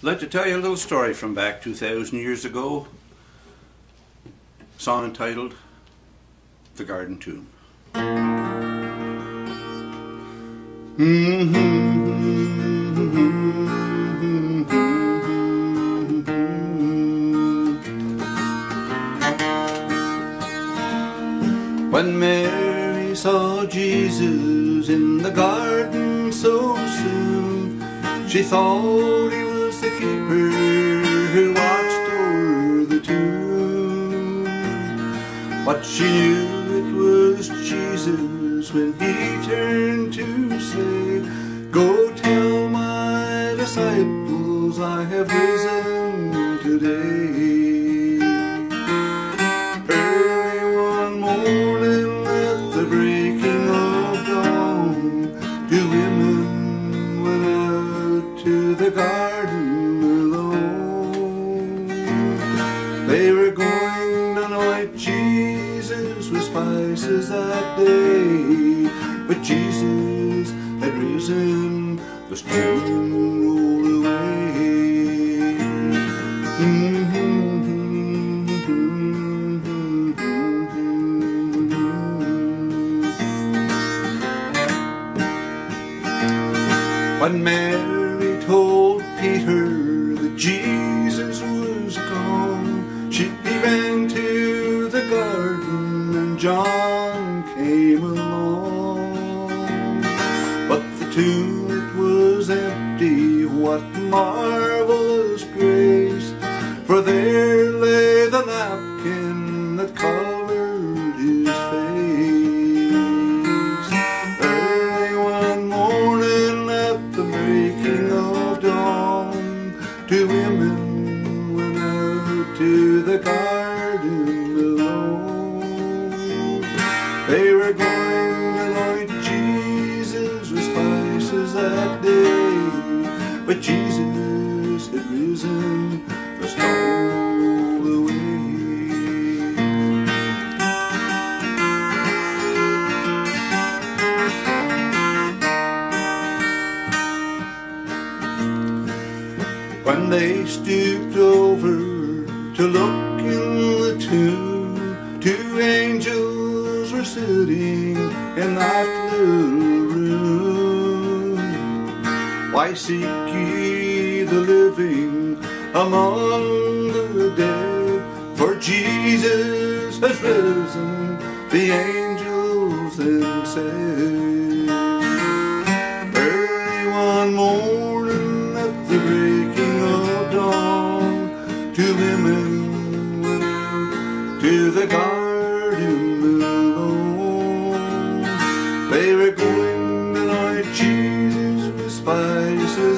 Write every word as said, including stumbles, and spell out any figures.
I'd like to tell you a little story from back two thousand years ago, a song entitled The Garden Tomb. Mm-hmm. When Mary saw Jesus in the garden so soon, she thought he was the keeper who watched over the tomb. But she knew it was Jesus when he turned to say, "Go tell my disciples I have risen today." Early one morning at the breaking of dawn, two women went out to the garden alone. They were going to anoint Jesus with spices that day, but Jesus had risen, the stone rolled away. Mm-hmm. When Mary told Peter that Jesus was gone, she ran to the garden. John came along, but the tomb, it was empty. What marvelous grace, for there lay the napkin that covered his face. Early one morning at the breaking of dawn, two women went out to the garden alone. They were going to anoint Jesus with spices that day, but Jesus had risen, the stone rolled away. When they stooped over to look in the tomb, two angels were sitting in that little room. Why seek ye the living among the dead? For Jesus has risen, the angels then said. Early one morning at the breaking of dawn, two women went out to the garden alone. They were going to anoint Jesus with spices